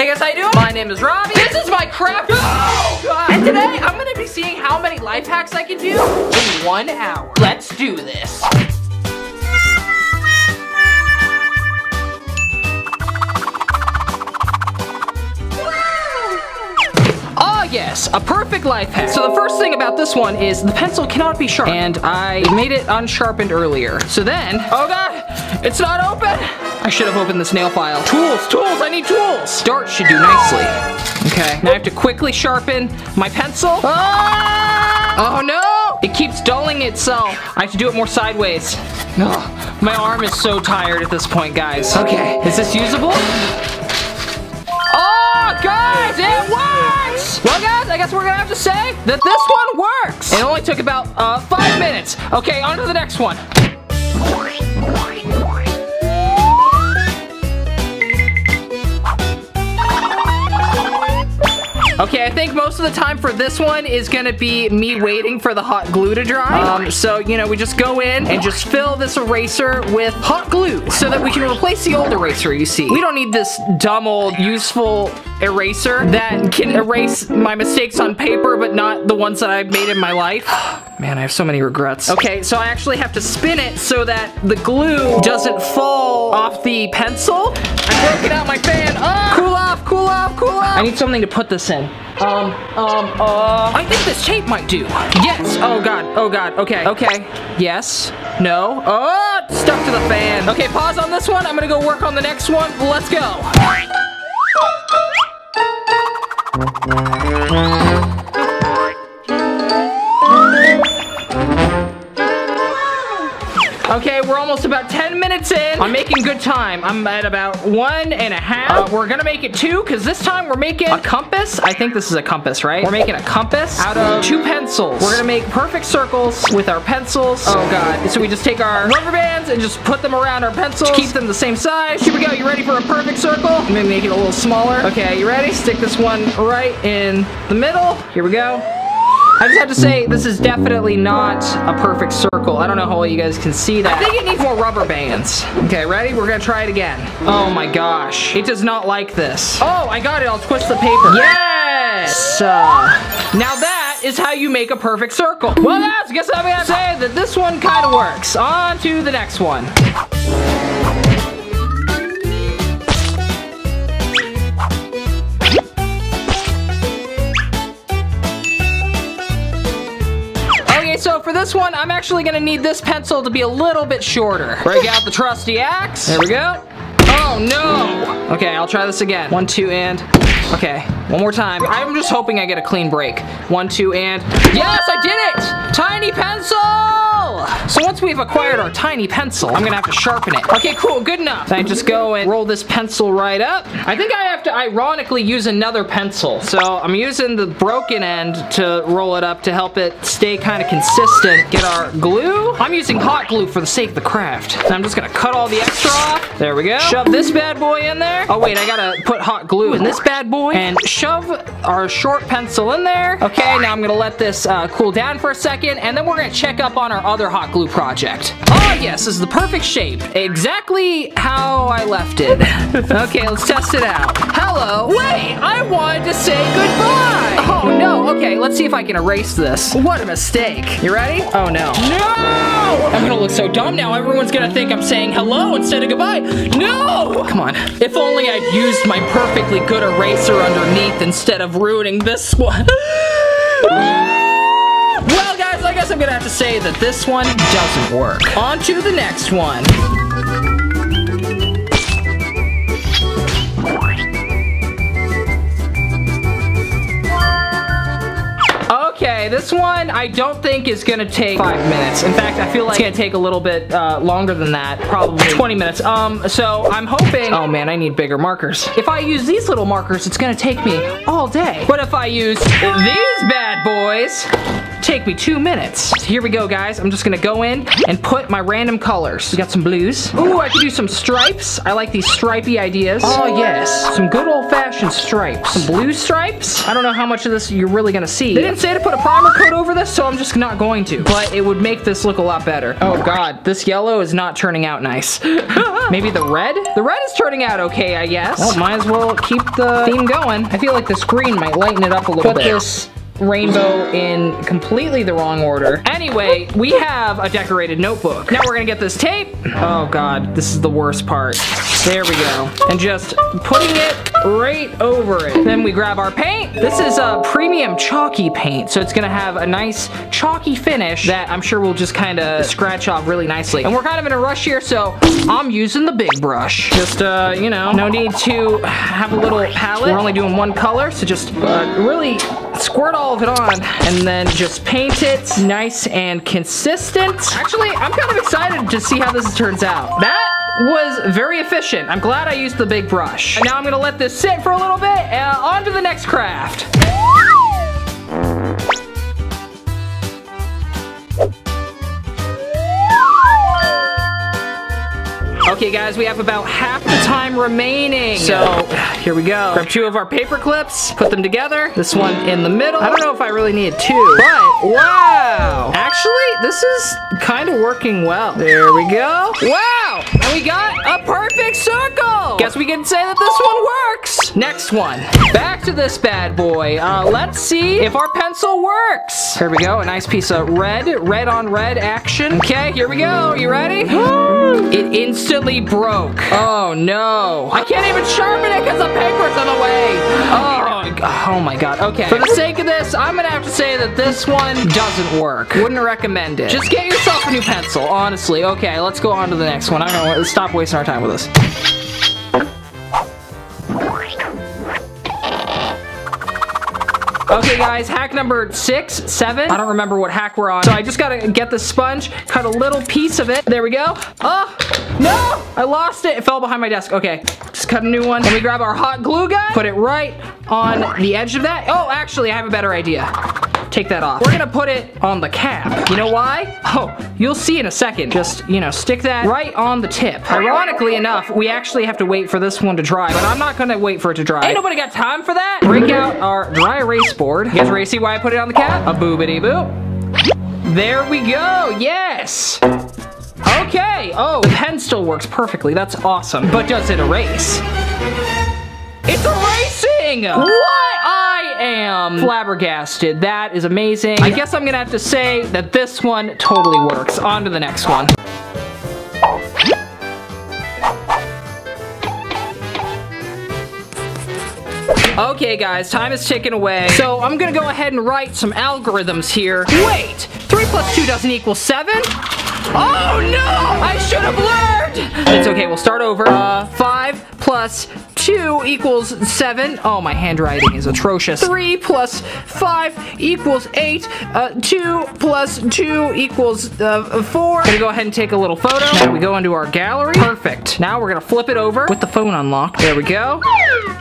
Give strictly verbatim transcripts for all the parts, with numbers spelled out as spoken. Hey guys, how you doing? My name is Robbie. This is my craft. Oh, God. And today I'm gonna be seeing how many life hacks I can do in one hour. Let's do this. Yes, a perfect life hack. So the first thing about this one is the pencil cannot be sharp, and I made it unsharpened earlier. So then, oh God, it's not open. I should have opened this nail file. Tools, tools, I need tools. Dart should do nicely. Okay, now I have to quickly sharpen my pencil. Ah! Oh no, it keeps dulling itself. I have to do it more sideways. Oh, my arm is so tired at this point, guys. Okay, is this usable? Oh, guys, it works! Well, guys, I guess we're gonna have to say that this one works. It only took about uh, five minutes. Okay, on to the next one. Okay, I think most of the time for this one is gonna be me waiting for the hot glue to dry. Um, so, you know, we just go in and just fill this eraser with hot glue so that we can replace the old eraser, you see. We don't need this dumb old useful eraser that can erase my mistakes on paper, but not the ones that I've made in my life. Man, I have so many regrets. Okay, so I actually have to spin it so that the glue doesn't fall off the pencil. I'm broken out my fan. Oh, cool off, cool off, cool off. I need something to put this in. Um, um, uh, I think this tape might do. Yes, oh God, oh God, okay, okay. Yes, no, oh, stuck to the fan. Okay, pause on this one. I'm gonna go work on the next one. Let's go. Okay, we're almost about ten minutes in. I'm making good time. I'm at about one and a half. Uh, we're gonna make it two, because this time we're making a compass. I think this is a compass, right? We're making a compass out of two pencils. We're gonna make perfect circles with our pencils. Oh God. So we just take our rubber bands and just put them around our pencils. Keep them the same size. Here we go. You ready for a perfect circle? I'm gonna make it a little smaller. Okay, you ready? Stick this one right in the middle. Here we go. I just have to say, this is definitely not a perfect circle. I don't know how you guys can see that. I think it needs more rubber bands. Okay, ready? We're gonna try it again. Oh my gosh. It does not like this. Oh, I got it. I'll twist the paper. Yes! Uh, now that is how you make a perfect circle. Well, guys, I guess I'm gonna say that this one kind of works. On to the next one. So for this one, I'm actually gonna need this pencil to be a little bit shorter. Break out the trusty axe. There we go. Oh no. Okay, I'll try this again. One, two, and. Okay, one more time. I'm just hoping I get a clean break. One, two, and. Yes, I did it! Tiny pencil! So once we've acquired our tiny pencil, I'm gonna have to sharpen it. Okay, cool, good enough. I just go and roll this pencil right up. I think I have to ironically use another pencil. So I'm using the broken end to roll it up to help it stay kind of consistent. Get our glue. I'm using hot glue for the sake of the craft. And I'm just gonna cut all the extra off. There we go. Shove this bad boy in there. Oh wait, I gotta put hot glue in this bad boy. And shove our short pencil in there. Okay, now I'm gonna let this uh, cool down for a second, and then we're gonna check up on our other hot glue project. Oh yes, this is the perfect shape. Exactly how I left it. Okay, let's test it out. Hello, wait, I wanted to say goodbye. Oh no, okay, let's see if I can erase this. What a mistake. You ready? Oh no. No! I'm gonna look so dumb now, everyone's gonna think I'm saying hello instead of goodbye. No! Come on, if only I'd used my perfectly good eraser underneath instead of ruining this one. Well guys, I guess I'm gonna have to say that this one doesn't work. On to the next one. Okay, this one I don't think is gonna take five minutes. In fact, I feel like it's gonna take a little bit uh, longer than that, probably twenty minutes. Um, so I'm hoping, oh man, I need bigger markers. If I use these little markers, it's gonna take me all day. What if I use these bad boys? Take me two minutes. Here we go, guys. I'm just gonna go in and put my random colors. We got some blues. Ooh, I could do some stripes. I like these stripey ideas. Oh yes, some good old fashioned construction stripes. Some blue stripes? I don't know how much of this you're really gonna see. They didn't say to put a primer coat over this, so I'm just not going to. But it would make this look a lot better. Oh God, this yellow is not turning out nice. Maybe the red? The red is turning out okay, I guess. Well, might as well keep the theme going. I feel like this green might lighten it up a little bit. Put this rainbow in completely the wrong order. Anyway, we have a decorated notebook. Now we're gonna get this tape. Oh God, this is the worst part. There we go. And just putting it right over it. Then we grab our paint. This is a premium chalky paint, so it's gonna have a nice chalky finish that I'm sure will just kind of scratch off really nicely. And we're kind of in a rush here, so I'm using the big brush. Just, uh, you know, no need to have a little palette. We're only doing one color, so just uh, really squirt all of it on and then just paint it nice and consistent. Actually, I'm kind of excited to see how this turns out. That was very efficient. I'm glad I used the big brush. And now I'm gonna let this sit for a little bit. Uh, on to the next craft. Okay guys, we have about half the time remaining. So here we go. Grab two of our paper clips, put them together. This one in the middle. I don't know if I really need two, but wow. Actually, this is kind of working well. There we go. Wow, and we got a perfect circle. Guess we can say that this one works. Next one, back to this bad boy. Uh, let's see if our pencil works. Here we go, a nice piece of red, red on red action. Okay, here we go, you ready? It instantly broke. Oh no. I can't even sharpen it because the paper's on the way. Oh, oh my God. Okay. For the sake of this, I'm gonna have to say that this one doesn't work. Wouldn't recommend it. Just get yourself a new pencil, honestly. Okay, let's go on to the next one. I'm gonna stop wasting our time with this. Okay guys, hack number six, seven. I don't remember what hack we're on. So I just gotta get the sponge, cut a little piece of it. There we go. Oh, no, I lost it. It fell behind my desk. Okay, just cut a new one. And we grab our hot glue gun, put it right on the edge of that. Oh, actually, I have a better idea. Take that off. We're gonna put it on the cap. You know why? Oh, you'll see in a second. Just, you know, stick that right on the tip. Ironically enough, we actually have to wait for this one to dry, but I'm not gonna wait for it to dry. Ain't nobody got time for that. Break out our dry erase board. You guys ready to see why I put it on the cap? A boobity boop. There we go, yes. Okay, oh, the pen still works perfectly. That's awesome, but does it erase? It's erasing! What? I am flabbergasted. That is amazing. I guess I'm gonna have to say that this one totally works. On to the next one. Okay guys, time is ticking away. So I'm gonna go ahead and write some algorithms here. Wait, three plus two doesn't equal seven? Oh no, I should have learned. It's okay, we'll start over. Uh, five plus two equals seven. Oh, my handwriting is atrocious. Three plus five equals eight. Uh, two plus two equals uh, four. I'm gonna go ahead and take a little photo. Now we go into our gallery. Perfect. Now we're gonna flip it over with the phone unlocked. There we go.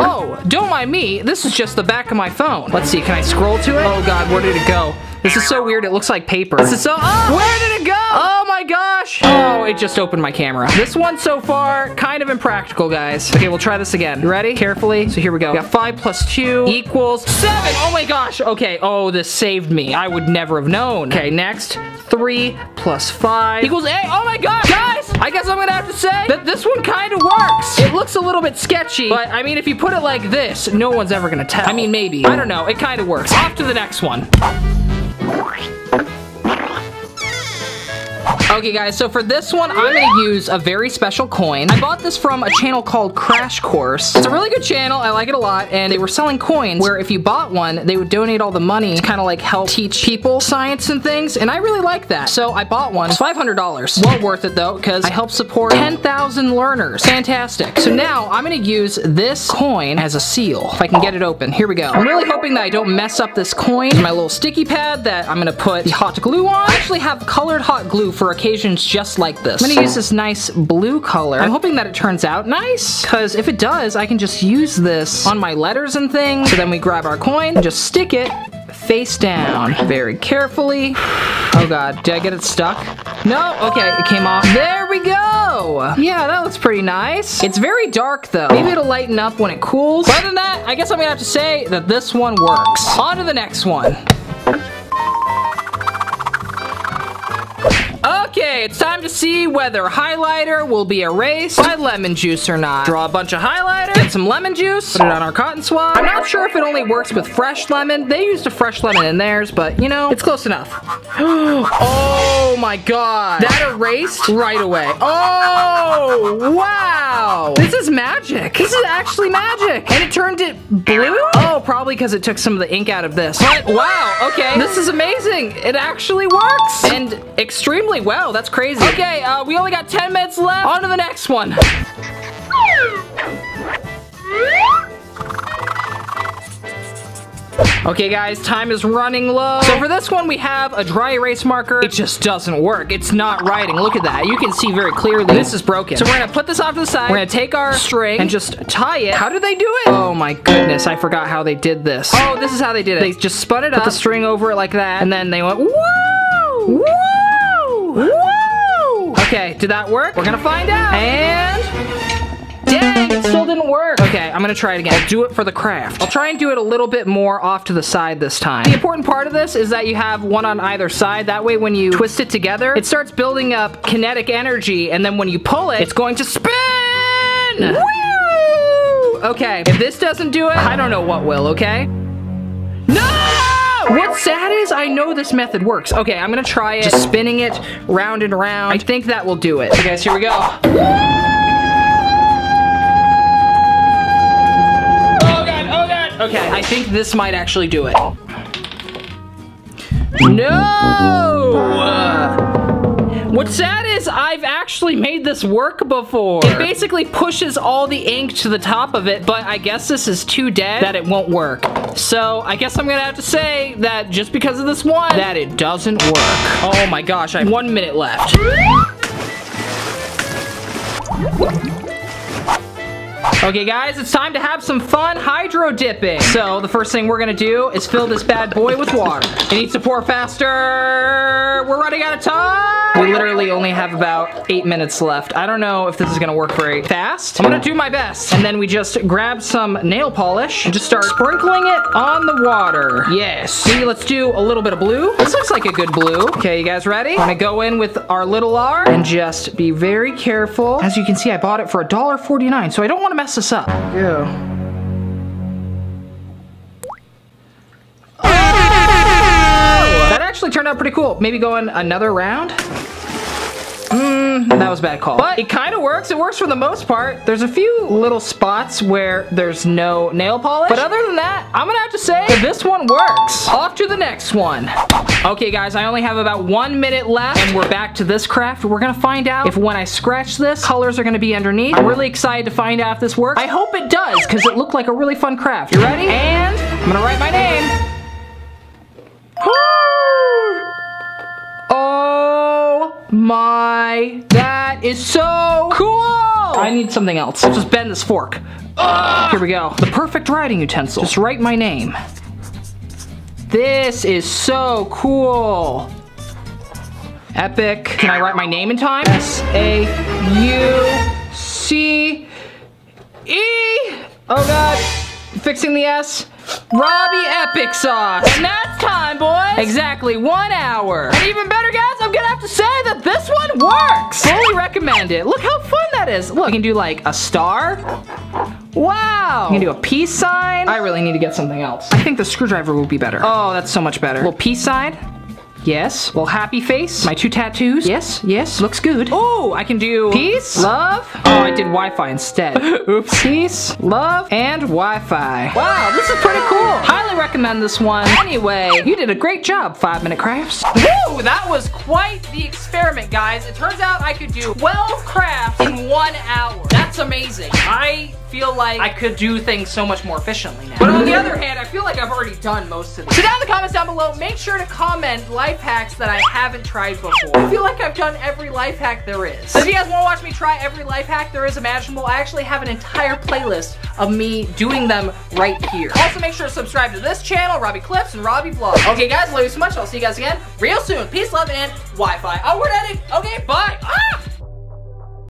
Oh, don't mind me. This is just the back of my phone. Let's see, can I scroll to it? Oh God, where did it go? This is so weird, it looks like paper. This is so, oh, where did it go? Oh my gosh. Oh, it just opened my camera. This one so far, kind of impractical, guys. Okay, we'll try this again. You ready? Carefully, so here we go. We got five plus two equals seven. Oh my gosh, okay. Oh, this saved me. I would never have known. Okay, next, three plus five equals eight. Oh my gosh, guys. I guess I'm gonna have to say that this one kind of works. It looks a little bit sketchy, but I mean, if you put it like this, no one's ever gonna tell. I mean, maybe, I don't know. It kind of works. Off to the next one. Okay guys, so for this one, I'm gonna use a very special coin. I bought this from a channel called Crash Course. It's a really good channel, I like it a lot, and they were selling coins where if you bought one, they would donate all the money to kind of like help teach people science and things, and I really like that. So I bought one, it's five hundred dollars. Well worth it though, because I helped support ten thousand learners. Fantastic. So now I'm gonna use this coin as a seal, if I can get it open. Here we go. I'm really hoping that I don't mess up this coin. My little sticky pad that I'm gonna put the hot glue on. I actually have colored hot glue for a occasions just like this. I'm gonna use this nice blue color. I'm hoping that it turns out nice, because if it does, I can just use this on my letters and things. So then we grab our coin and just stick it face down very carefully. Oh god, did I get it stuck? No, okay, it came off. There we go! Yeah, that looks pretty nice. It's very dark though. Maybe it'll lighten up when it cools. But other than that, I guess I'm gonna have to say that this one works. On to the next one. Okay, it's time to see whether highlighter will be erased by lemon juice or not. Draw a bunch of highlighter, get some lemon juice, put it on our cotton swab. I'm not sure if it only works with fresh lemon. They used a fresh lemon in theirs, but you know, it's close enough. Oh my god. That erased right away. Oh, wow. This is magic. This is actually magic. And it turned it blue? Oh, probably because it took some of the ink out of this. But wow, okay. This is amazing. It actually works. And extremely well, that's crazy. Okay, uh, we only got ten minutes left. On to the next one. Okay guys, time is running low. So for this one we have a dry erase marker. It just doesn't work. It's not writing. Look at that. You can see very clearly this is broken. So we're gonna put this off to the side. We're gonna take our string and just tie it. How did they do it? Oh my goodness, I forgot how they did this. Oh, this is how they did it. They just spun it up, put the string over it like that, and then they went, whoa! Whoa! Woo! Okay, did that work? We're gonna find out. And dang, it still didn't work. Okay, I'm gonna try it again. I'll do it for the craft. I'll try and do it a little bit more off to the side this time. The important part of this is that you have one on either side. That way when you twist it together, it starts building up kinetic energy, and then when you pull it, it's going to spin! Woo! Okay, if this doesn't do it, I don't know what will, okay? No! What's sad is I know this method works. Okay, I'm gonna try it. Just spinning it round and round. I think that will do it. Okay, guys, here we go. Oh god, oh god. Okay, I think this might actually do it. No! What's sad is I've actually made this work before. It basically pushes all the ink to the top of it, but I guess this is too dead that it won't work. So I guess I'm gonna have to say that just because of this one, that it doesn't work. Oh my gosh, I have one minute left. Okay guys, it's time to have some fun hydro dipping. So the first thing we're gonna do is fill this bad boy with water. It needs to pour faster. We're running out of time. We literally only have about eight minutes left. I don't know if this is gonna work very fast. I'm gonna do my best. And then we just grab some nail polish and just start sprinkling it on the water. Yes. See, let's do a little bit of blue. This looks like a good blue. Okay, you guys ready? I'm gonna go in with our little R and just be very careful. As you can see, I bought it for a dollar forty-nine, so I don't wanna mess this up. Yeah. Actually turned out pretty cool. Maybe go in another round. Mm, that was a bad call. But it kind of works. It works for the most part. There's a few little spots where there's no nail polish. But other than that, I'm gonna have to say that this one works. Off to the next one. Okay guys, I only have about one minute left and we're back to this craft. We're gonna find out if when I scratch this, colors are gonna be underneath. I'm really excited to find out if this works. I hope it does, because it looked like a really fun craft. You ready? And I'm gonna write my name. Oh my, that is so cool! I need something else. I'll just bend this fork. Uh, Here we go. The perfect writing utensil. Just write my name. This is so cool. Epic. Can I write my name in time? S A U C E. Oh god, fixing the S. Robbie Epic Sauce. And that's time, boys. Exactly one hour. And even better, guys, I'm gonna have to say that this one works. Fully recommend it. Look how fun that is. Look, you can do like a star. Wow. You can do a peace sign. I really need to get something else. I think the screwdriver will be better. Oh, that's so much better. A little peace sign. Yes. A little happy face. My two tattoos. Yes, yes. Looks good. Oh, I can do peace, love. Oh, I did Wi-Fi instead. Oops. Peace, love, and Wi-Fi. Wow, this is pretty cool. Highly recommend this one. Anyway, you did a great job, five minute crafts. Woo, that was quite the experiment, guys. It turns out I could do twelve crafts in one hour. That's That's amazing. I feel like I could do things so much more efficiently now. But on the other hand, I feel like I've already done most of it. So down in the comments down below, make sure to comment life hacks that I haven't tried before. I feel like I've done every life hack there is. So if you guys want to watch me try every life hack there is imaginable, I actually have an entire playlist of me doing them right here. Also make sure to subscribe to this channel, Robbie Cliffs and Robbie Vlogs. Okay guys, love you so much. I'll see you guys again real soon. Peace, love, and Wi-Fi. Oh, we're ending. Okay, bye. Ah!